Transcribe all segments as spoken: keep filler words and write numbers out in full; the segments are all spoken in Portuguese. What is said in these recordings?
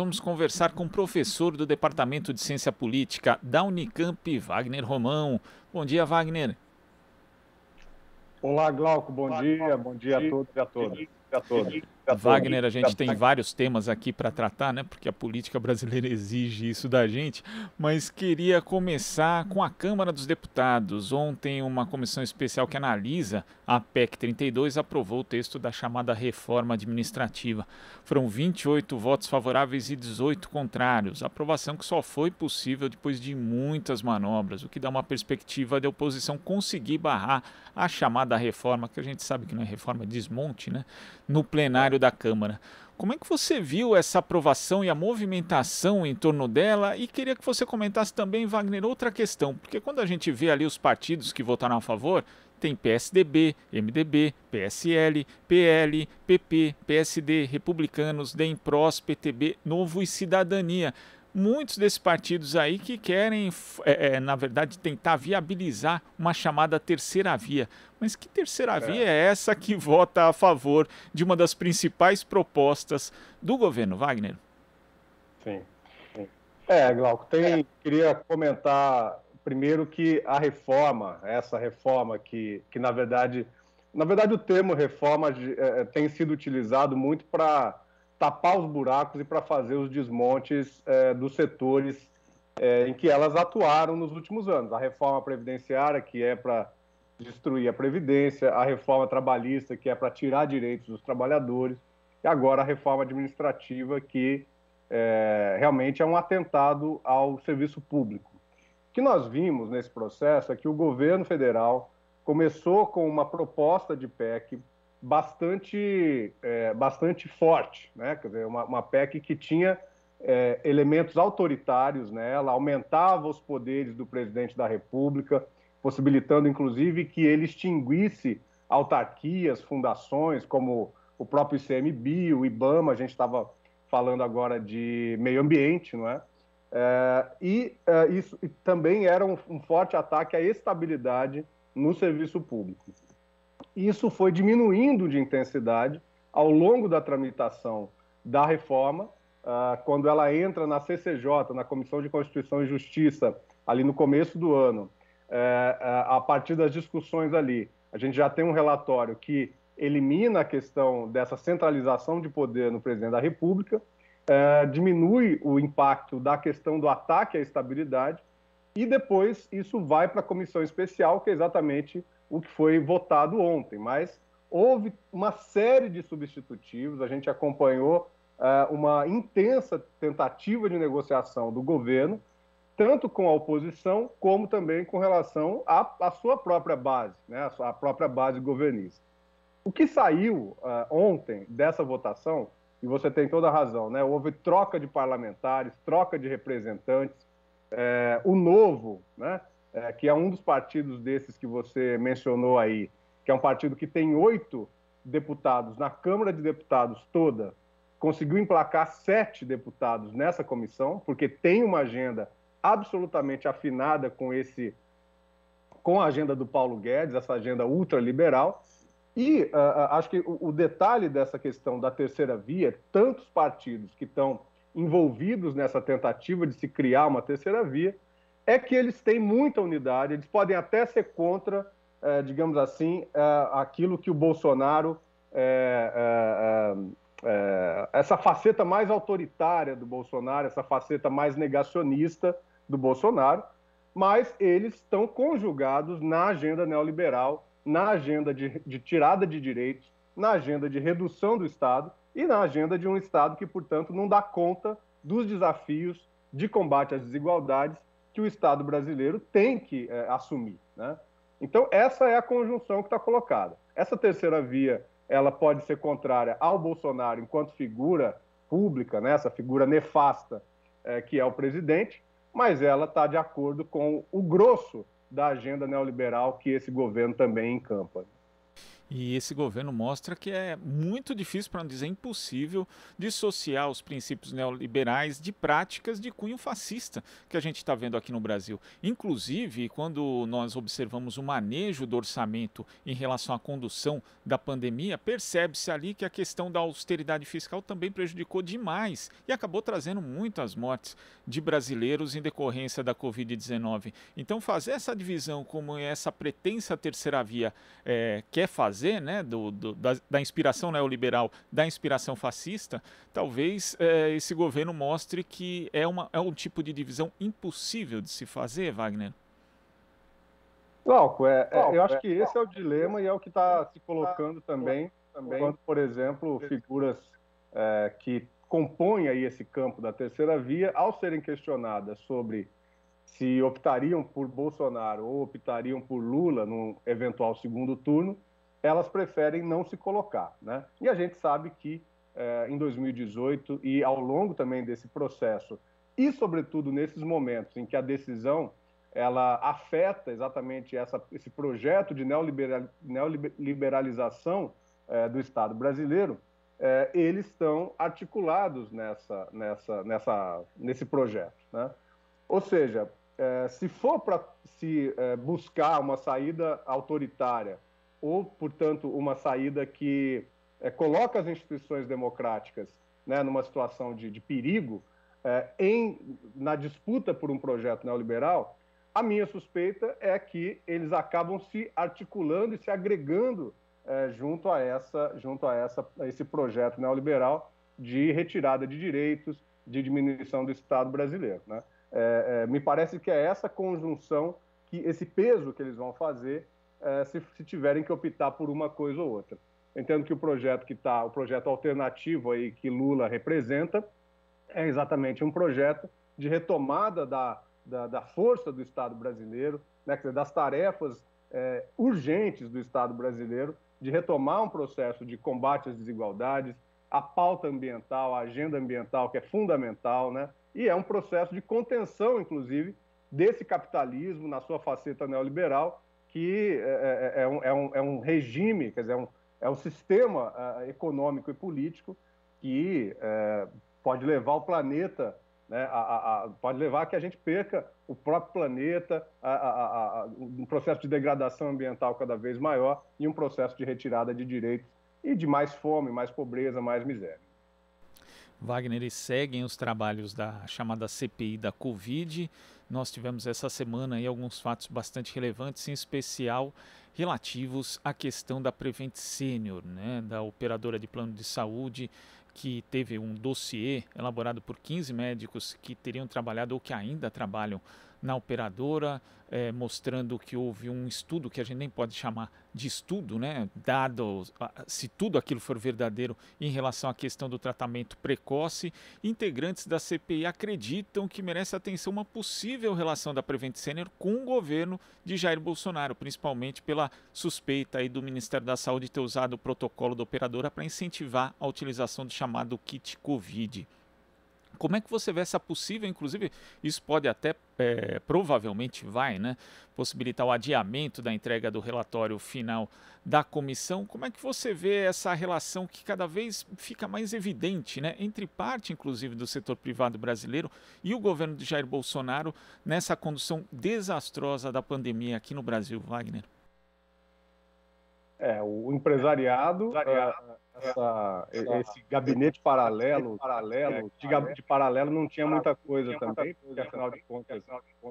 vamos conversar com o professor do Departamento de Ciência Política da Unicamp, Wagner Romão. Bom dia, Wagner. Olá, Glauco. Bom Olá, dia. Glauco. Bom dia a todos e a todas. A todos. A Wagner, a gente tem vários temas aqui para tratar, né? Porque a política brasileira exige isso da gente, mas queria começar com a Câmara dos Deputados. Ontem, uma comissão especial que analisa a PEC trinta e dois aprovou o texto da chamada reforma administrativa. Foram vinte e oito votos favoráveis e dezoito contrários. Aprovação que só foi possível depois de muitas manobras, o que dá uma perspectiva da oposição conseguir barrar a chamada reforma, que a gente sabe que não é reforma, é desmonte, né? No plenário da Câmara. Como é que você viu essa aprovação e a movimentação em torno dela? E queria que você comentasse também, Wagner, outra questão, porque quando a gente vê ali os partidos que votaram a favor, tem P S D B, M D B, P S L, P L, P P, P S D, Republicanos, D E M, PROS, P T B, Novo e Cidadania. Muitos desses partidos aí que querem, é, é, na verdade, tentar viabilizar uma chamada terceira via. Mas que terceira é. via é essa que vota a favor de uma das principais propostas do governo, Wagner? Sim. Sim. É, Glauco, tem, é. queria comentar primeiro que a reforma, essa reforma que, que na verdade, na verdade o termo reforma é, tem sido utilizado muito para tapar os buracos e para fazer os desmontes eh, dos setores eh, em que elas atuaram nos últimos anos. A reforma previdenciária, que é para destruir a Previdência, a reforma trabalhista, que é para tirar direitos dos trabalhadores, e agora a reforma administrativa, que eh, realmente é um atentado ao serviço público. O que nós vimos nesse processo é que o governo federal começou com uma proposta de P E C bastante, é, bastante forte, né? Quer dizer, uma, uma P E C que tinha é, elementos autoritários nela, aumentava os poderes do presidente da República, possibilitando, inclusive, que ele extinguisse autarquias, fundações, como o próprio ICMBio, o Ibama, a gente estava falando agora de meio ambiente, não é? É, e é, isso e também era um, um forte ataque à estabilidade no serviço público. Isso foi diminuindo de intensidade ao longo da tramitação da reforma, quando ela entra na C C J, na Comissão de Constituição e Justiça, ali no começo do ano. A partir das discussões ali, a gente já tem um relatório que elimina a questão dessa centralização de poder no presidente da República, diminui o impacto da questão do ataque à estabilidade, e depois isso vai para a comissão especial, que é exatamente o que foi votado ontem, mas houve uma série de substitutivos, a gente acompanhou uh, uma intensa tentativa de negociação do governo, tanto com a oposição, como também com relação à, à sua própria base, né, à própria base governista. O que saiu uh, ontem dessa votação, e você tem toda a razão, né, houve troca de parlamentares, troca de representantes, é, o Novo, né, É, que é um dos partidos desses que você mencionou aí, que é um partido que tem oito deputados na Câmara de Deputados toda, conseguiu emplacar sete deputados nessa comissão, porque tem uma agenda absolutamente afinada com, esse, com a agenda do Paulo Guedes, essa agenda ultraliberal. E uh, acho que o, o detalhe dessa questão da terceira via, tantos partidos que estão envolvidos nessa tentativa de se criar uma terceira via, é que eles têm muita unidade, eles podem até ser contra, digamos assim, aquilo que o Bolsonaro, essa faceta mais autoritária do Bolsonaro, essa faceta mais negacionista do Bolsonaro, mas eles estão conjugados na agenda neoliberal, na agenda de, de tirada de direitos, na agenda de redução do Estado e na agenda de um Estado que, portanto, não dá conta dos desafios de combate às desigualdades que o Estado brasileiro tem que é, assumir, né? Então, essa é a conjunção que está colocada. Essa terceira via, ela pode ser contrária ao Bolsonaro enquanto figura pública, né? Essa figura nefasta é, que é o presidente, mas ela está de acordo com o grosso da agenda neoliberal que esse governo também encampa. E esse governo mostra que é muito difícil, para não dizer impossível, dissociar os princípios neoliberais de práticas de cunho fascista que a gente está vendo aqui no Brasil. Inclusive, quando nós observamos o manejo do orçamento em relação à condução da pandemia, percebe-se ali que a questão da austeridade fiscal também prejudicou demais e acabou trazendo muitas mortes de brasileiros em decorrência da Covid dezenove. Então, fazer essa divisão como essa pretensa terceira via é, quer fazer, Né, do, do, da, da inspiração neoliberal, da inspiração fascista, talvez é, esse governo mostre que é, uma, é um tipo de divisão impossível de se fazer, Wagner? Glauco, é, é, eu acho que esse é o dilema e é o que está se colocando também, também quando, por exemplo, figuras é, que compõem aí esse campo da terceira via, ao serem questionadas sobre se optariam por Bolsonaro ou optariam por Lula num eventual segundo turno, elas preferem não se colocar, né? E a gente sabe que eh, em dois mil e dezoito e ao longo também desse processo e, sobretudo, nesses momentos em que a decisão ela afeta exatamente essa, esse projeto de neoliberal, neoliberalização eh, do Estado brasileiro, eh, eles estão articulados nessa, nessa, nessa, nesse projeto, né? Ou seja, eh, se for para se eh, buscar uma saída autoritária ou, portanto, uma saída que é, coloca as instituições democráticas, né, numa situação de, de perigo, é, em, na disputa por um projeto neoliberal, a minha suspeita é que eles acabam se articulando e se agregando é, junto a essa, junto a essa, a esse projeto neoliberal de retirada de direitos, de diminuição do Estado brasileiro, né? É, é, me parece que é essa conjunção, que esse peso que eles vão fazer, Se, se tiverem que optar por uma coisa ou outra. Entendo que o projeto que está, o projeto alternativo aí que Lula representa, é exatamente um projeto de retomada da, da, da força do Estado brasileiro, né, quer dizer, das tarefas é, urgentes do Estado brasileiro, de retomar um processo de combate às desigualdades, a pauta ambiental, a agenda ambiental, que é fundamental, né, e é um processo de contenção, inclusive, desse capitalismo na sua faceta neoliberal, que é, é, um, é, um, é um regime, quer dizer, é um, é um sistema uh, econômico e político que uh, pode levar o planeta, né, a, a, a, pode levar a que a gente perca o próprio planeta, a, a, a, um processo de degradação ambiental cada vez maior e um processo de retirada de direitos e de mais fome, mais pobreza, mais miséria. Wagner, eles seguem os trabalhos da chamada C P I da Covid. Nós tivemos essa semana aí alguns fatos bastante relevantes, em especial relativos à questão da Prevent Senior, né, da operadora de plano de saúde, que teve um dossiê elaborado por quinze médicos que teriam trabalhado ou que ainda trabalham na operadora, é, mostrando que houve um estudo que a gente nem pode chamar de estudo, né, dado se tudo aquilo for verdadeiro em relação à questão do tratamento precoce. Integrantes da C P I acreditam que merece atenção uma possível relação da Prevent Senior com o governo de Jair Bolsonaro, principalmente pela suspeita aí do Ministério da Saúde ter usado o protocolo da operadora para incentivar a utilização do chamado kit Covid. Como é que você vê essa possível, inclusive, isso pode até, é, provavelmente vai, né, possibilitar o adiamento da entrega do relatório final da comissão. Como é que você vê essa relação que cada vez fica mais evidente, né, entre parte, inclusive, do setor privado brasileiro e o governo de Jair Bolsonaro nessa condução desastrosa da pandemia aqui no Brasil, Wagner? É, o empresariado... É... Essa, esse gabinete paralelo, paralelo de, de paralelo não tinha muita coisa também, porque afinal de contas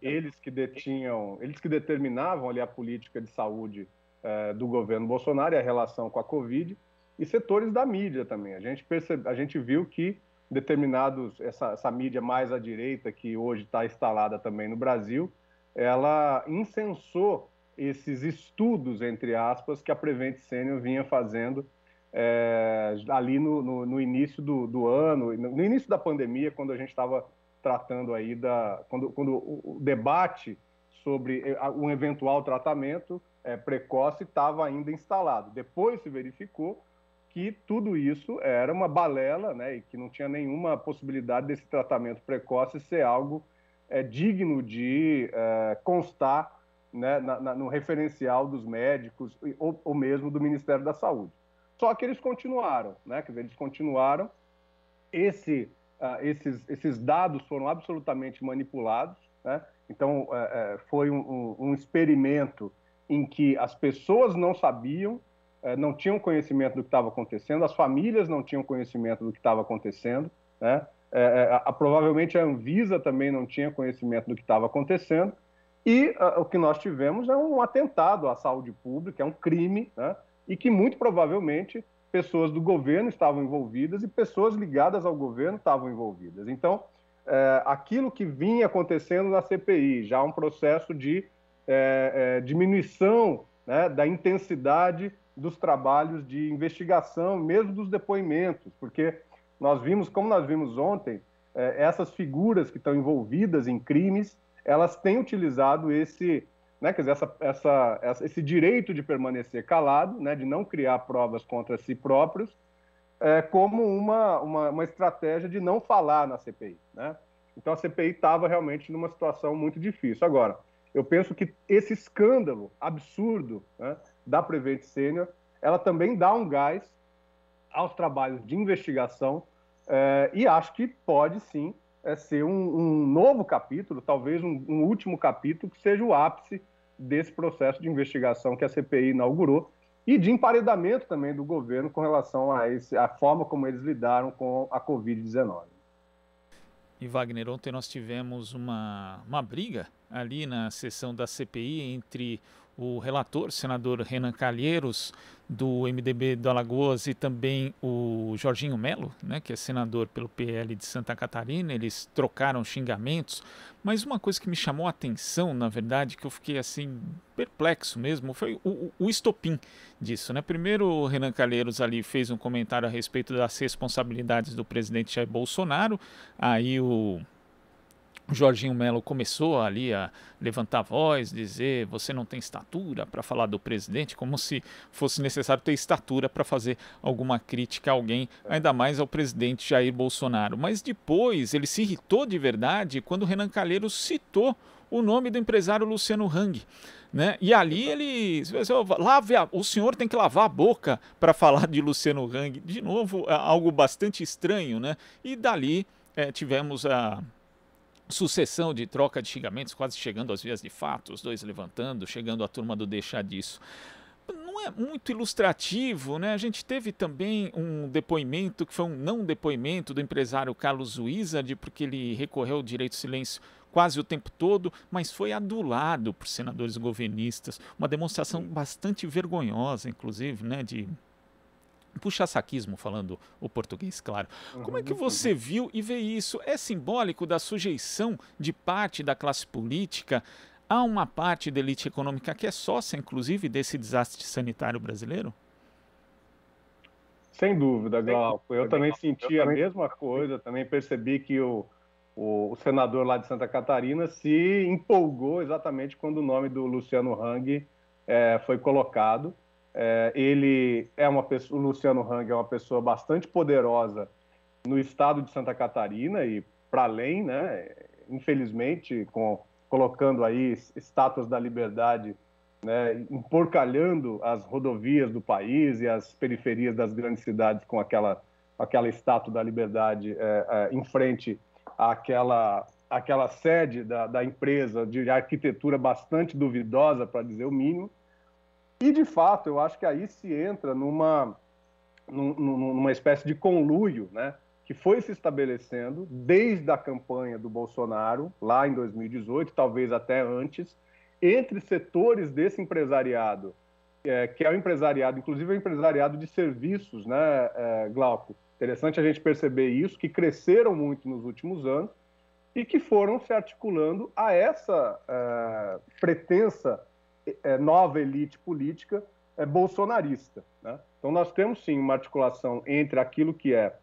eles que detinham, eles que determinavam ali a política de saúde eh, do governo Bolsonaro e a relação com a Covid, e setores da mídia também. A gente percebe, a gente viu que determinados essa, essa mídia mais à direita que hoje está instalada também no Brasil, ela incensou esses estudos, entre aspas, que a Prevent Senior vinha fazendo É, ali no, no, no início do, do ano, no início da pandemia, quando a gente estava tratando aí da... Quando, quando o debate sobre um eventual tratamento é, precoce estava ainda instalado. Depois se verificou que tudo isso era uma balela, né, e que não tinha nenhuma possibilidade desse tratamento precoce ser algo é, digno de é, constar né, na, na, no referencial dos médicos ou, ou mesmo do Ministério da Saúde. Só que eles continuaram, né? Quer dizer, eles continuaram. Esse, uh, esses, esses dados foram absolutamente manipulados, né? Então, uh, uh, foi um, um, um experimento em que as pessoas não sabiam, uh, não tinham conhecimento do que estava acontecendo, as famílias não tinham conhecimento do que estava acontecendo, né? É, a, provavelmente a Anvisa também não tinha conhecimento do que estava acontecendo, e a, o que nós tivemos é um atentado à saúde pública, é um crime, né? E que muito provavelmente pessoas do governo estavam envolvidas e pessoas ligadas ao governo estavam envolvidas. Então, é, aquilo que vinha acontecendo na C P I, já um processo de é, é, diminuição, né, da intensidade dos trabalhos de investigação, mesmo dos depoimentos, porque... Nós vimos, como nós vimos ontem, essas figuras que estão envolvidas em crimes, elas têm utilizado esse, né, quer dizer, essa, essa, esse direito de permanecer calado, né, de não criar provas contra si próprios, é, como uma, uma, uma estratégia de não falar na C P I. Né? Então, a C P I estava realmente numa situação muito difícil. Agora, eu penso que esse escândalo absurdo, né, da Prevent Senior, ela também dá um gás aos trabalhos de investigação, eh, e acho que pode sim eh, ser um, um novo capítulo, talvez um, um último capítulo, que seja o ápice desse processo de investigação que a C P I inaugurou e de emparedamento também do governo com relação a, esse, a forma como eles lidaram com a covid dezenove. E, Wagner, ontem nós tivemos uma, uma briga ali na sessão da C P I entre o relator, senador Renan Calheiros, do M D B do Alagoas, e também o Jorginho Mello, né, que é senador pelo P L de Santa Catarina. Eles trocaram xingamentos, mas uma coisa que me chamou a atenção, na verdade, que eu fiquei assim perplexo mesmo, foi o, o, o estopim disso, né? Primeiro, o Renan Calheiros ali fez um comentário a respeito das responsabilidades do presidente Jair Bolsonaro, aí o... O Jorginho Mello começou ali a levantar a voz, dizer: você não tem estatura para falar do presidente, como se fosse necessário ter estatura para fazer alguma crítica a alguém, ainda mais ao presidente Jair Bolsonaro. Mas depois ele se irritou de verdade quando o Renan Calheiros citou o nome do empresário Luciano Hang, né? E ali ele... Lave a, o senhor tem que lavar a boca para falar de Luciano Hang. De novo, algo bastante estranho, né? E dali é, tivemos a... sucessão de troca de xingamentos, quase chegando às vias de fato, os dois levantando, chegando à turma do deixar disso. Não é muito ilustrativo, né? A gente teve também um depoimento, que foi um não depoimento, do empresário Carlos Wizard, porque ele recorreu ao direito de silêncio quase o tempo todo, mas foi adulado por senadores governistas. Uma demonstração bastante vergonhosa, inclusive, né? De... puxa-saquismo, falando o português, claro. Como é que você viu e vê isso? É simbólico da sujeição de parte da classe política a uma parte da elite econômica que é sócia, inclusive, desse desastre sanitário brasileiro? Sem dúvida, Glauco. Eu também senti a mesma coisa, também percebi que o, o, o senador lá de Santa Catarina se empolgou exatamente quando o nome do Luciano Hang é, foi colocado. É, ele é uma pessoa, o Luciano Hang é uma pessoa bastante poderosa no estado de Santa Catarina e para além, né, infelizmente, com, colocando aí estátuas da liberdade, né, emporcalhando as rodovias do país e as periferias das grandes cidades com aquela, aquela estátua da liberdade é, é, em frente àquela, àquela sede da, da empresa de arquitetura bastante duvidosa, para dizer o mínimo. E, de fato, eu acho que aí se entra numa, numa espécie de conluio, né, que foi se estabelecendo desde a campanha do Bolsonaro, lá em dois mil e dezoito, talvez até antes, entre setores desse empresariado, é, que é o empresariado, inclusive o empresariado de serviços, né, é, Glauco? Interessante a gente perceber isso, que cresceram muito nos últimos anos e que foram se articulando a essa é, pretensa nova elite política é, bolsonarista, né? Então, nós temos, sim, uma articulação entre aquilo que é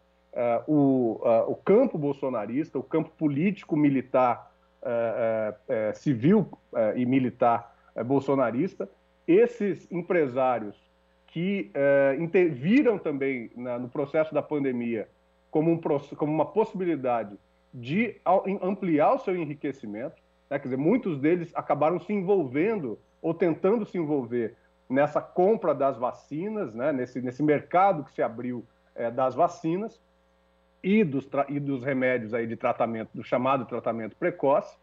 uh, o, uh, o campo bolsonarista, o campo político, militar, uh, uh, civil uh, e militar uh, bolsonarista, esses empresários que uh, interviram também na, no processo da pandemia como, um, como uma possibilidade de ampliar o seu enriquecimento. Né? Quer dizer, muitos deles acabaram se envolvendo ou tentando se envolver nessa compra das vacinas, né? nesse, nesse mercado que se abriu é, das vacinas e dos, e dos remédios aí de tratamento, do chamado tratamento precoce.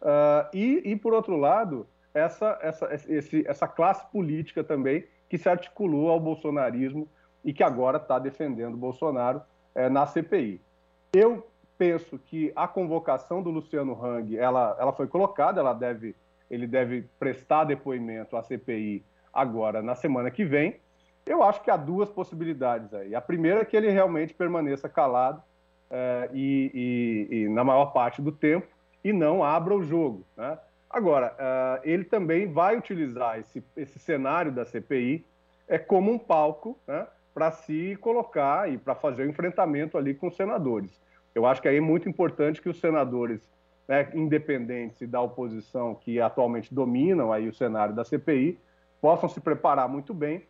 Uh, e, e, por outro lado, essa, essa, esse, essa classe política também que se articulou ao bolsonarismo e que agora está defendendo Bolsonaro é, na C P I. Eu penso que a convocação do Luciano Hang, ela, ela foi colocada, ela deve, ele deve prestar depoimento à C P I agora, na semana que vem. Eu acho que há duas possibilidades aí. A primeira é que ele realmente permaneça calado é, e, e, e na maior parte do tempo, e não abra o jogo. Né? Agora, ele também vai utilizar esse, esse cenário da C P I como um palco, né, para se colocar e para fazer o enfrentamento ali com os senadores. Eu acho que aí é muito importante que os senadores, né, independentes da oposição que atualmente dominam aí o cenário da C P I, possam se preparar muito bem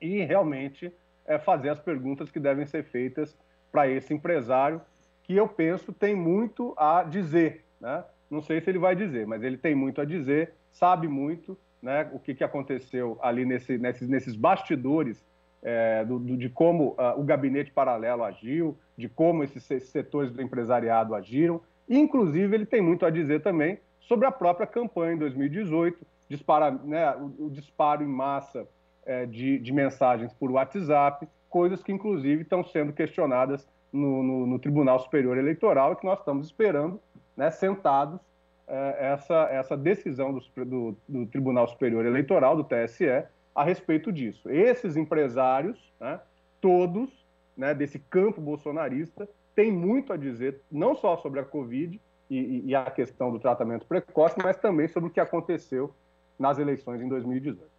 e realmente é, fazer as perguntas que devem ser feitas para esse empresário, que eu penso tem muito a dizer, né? Não sei se ele vai dizer, mas ele tem muito a dizer, sabe muito, né, o que, que aconteceu ali nesse, nesses, nesses bastidores é, do, do, de como uh, o gabinete paralelo agiu, de como esses setores do empresariado agiram. Inclusive, ele tem muito a dizer também sobre a própria campanha em dois mil e dezoito, dispara, né, o, o disparo em massa é, de, de mensagens por WhatsApp, coisas que, inclusive, estão sendo questionadas No, no, no Tribunal Superior Eleitoral, e que nós estamos esperando, né, sentados, eh, essa, essa decisão do, do, do Tribunal Superior Eleitoral, do T S E, a respeito disso. Esses empresários, né, todos, né, desse campo bolsonarista, têm muito a dizer, não só sobre a Covid e, e a questão do tratamento precoce, mas também sobre o que aconteceu nas eleições em dois mil e dezoito.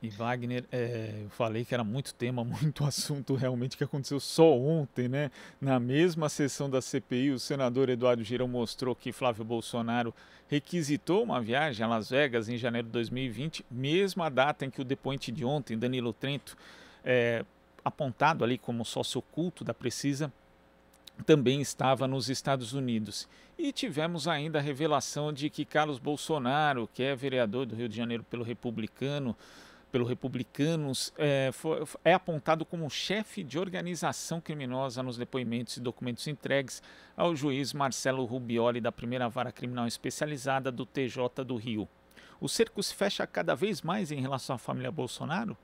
E Wagner, é, eu falei que era muito tema, muito assunto realmente que aconteceu só ontem, né? Na mesma sessão da C P I, o senador Eduardo Girão mostrou que Flávio Bolsonaro requisitou uma viagem a Las Vegas em janeiro de dois mil e vinte, mesma data em que o depoente de ontem, Danilo Trento, é, apontado ali como sócio oculto da Precisa, também estava nos Estados Unidos. E tivemos ainda a revelação de que Carlos Bolsonaro, que é vereador do Rio de Janeiro pelo Republicano, pelo Republicanos, é, foi, é apontado como chefe de organização criminosa nos depoimentos e documentos entregues ao juiz Marcelo Rubioli, da Primeira Vara Criminal Especializada do T J do Rio. O cerco se fecha cada vez mais em relação à família Bolsonaro?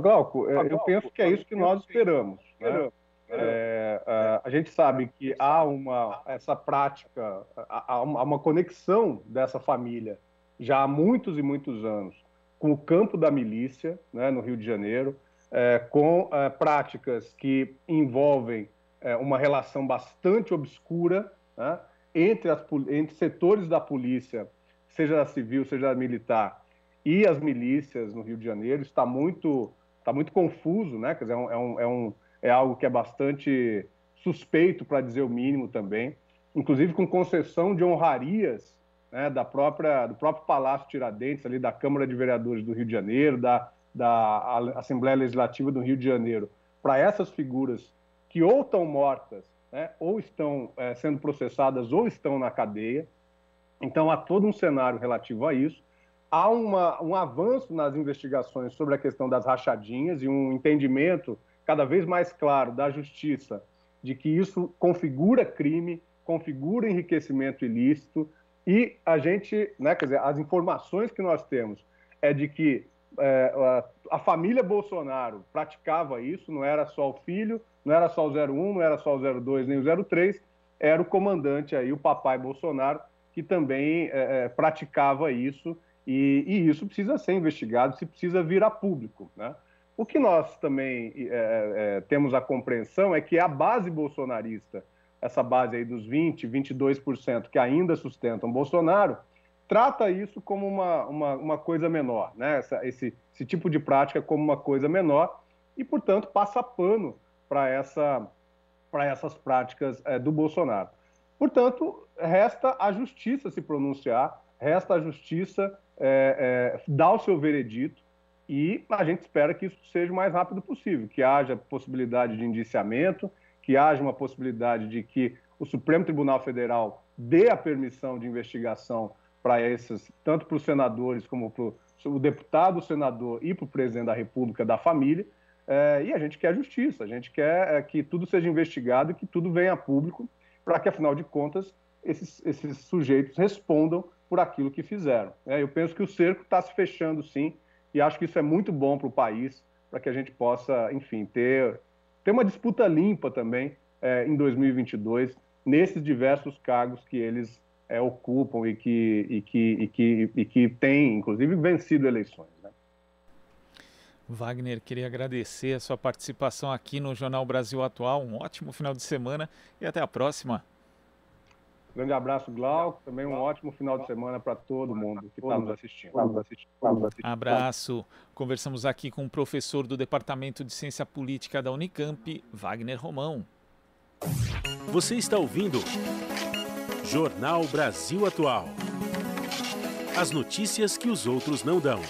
Glauco, eu, eu penso que é isso que nós esperamos. Né? É, a, a gente sabe que há uma, essa prática, há uma conexão dessa família já há muitos e muitos anos, com o campo da milícia, né, no Rio de Janeiro, é, com é, práticas que envolvem é, uma relação bastante obscura, né, entre, as, entre setores da polícia, seja da civil, seja da militar, e as milícias no Rio de Janeiro. Está muito, está muito confuso, né? Quer dizer, é, um, é, um, é algo que é bastante suspeito, para dizer o mínimo também, inclusive com concessão de honrarias, né, da própria, do próprio Palácio Tiradentes, ali da Câmara de Vereadores do Rio de Janeiro, da, da Assembleia Legislativa do Rio de Janeiro, para essas figuras que ou estão mortas, né, ou estão é, sendo processadas, ou estão na cadeia. Então, há todo um cenário relativo a isso. Há uma, um avanço nas investigações sobre a questão das rachadinhas e um entendimento cada vez mais claro da Justiça de que isso configura crime, configura enriquecimento ilícito. E a gente, né, quer dizer, as informações que nós temos é de que é, a família Bolsonaro praticava isso, não era só o filho, não era só o zero um, não era só o zero dois, nem o zero três, era o comandante aí, o papai Bolsonaro, que também é, praticava isso, e, e isso precisa ser investigado, isso precisa vir a público, né? O que nós também é, é, temos a compreensão é que a base bolsonarista, essa base aí dos vinte, vinte e dois por cento que ainda sustentam Bolsonaro, trata isso como uma, uma, uma coisa menor, né? Essa, esse, esse tipo de prática como uma coisa menor e, portanto, passa pano para essa, para essas práticas é, do Bolsonaro. Portanto, resta a Justiça se pronunciar, resta a Justiça é, é, dar o seu veredito, e a gente espera que isso seja o mais rápido possível, que haja possibilidade de indiciamento, que haja uma possibilidade de que o Supremo Tribunal Federal dê a permissão de investigação para esses, tanto para os senadores como para o deputado, o senador e para o presidente da República da família. É, e a gente quer justiça, a gente quer é, que tudo seja investigado e que tudo venha a público, para que, afinal de contas, esses, esses sujeitos respondam por aquilo que fizeram. É, eu penso que o cerco está se fechando, sim, e acho que isso é muito bom para o país, para que a gente possa, enfim, ter, ter uma disputa limpa também é, em dois mil e vinte e dois, nesses diversos cargos que eles é, ocupam e que, e, que, e, que, e que têm, inclusive, vencido eleições. Né? Wagner, queria agradecer a sua participação aqui no Jornal Brasil Atual. Um ótimo final de semana e até a próxima. Grande abraço, Glauco. Também um ótimo final de semana para todo mundo que está nos assistindo. Abraço. Conversamos aqui com o professor do Departamento de Ciência Política da Unicamp, Wagner Romão. Você está ouvindo Jornal Brasil Atual. As notícias que os outros não dão.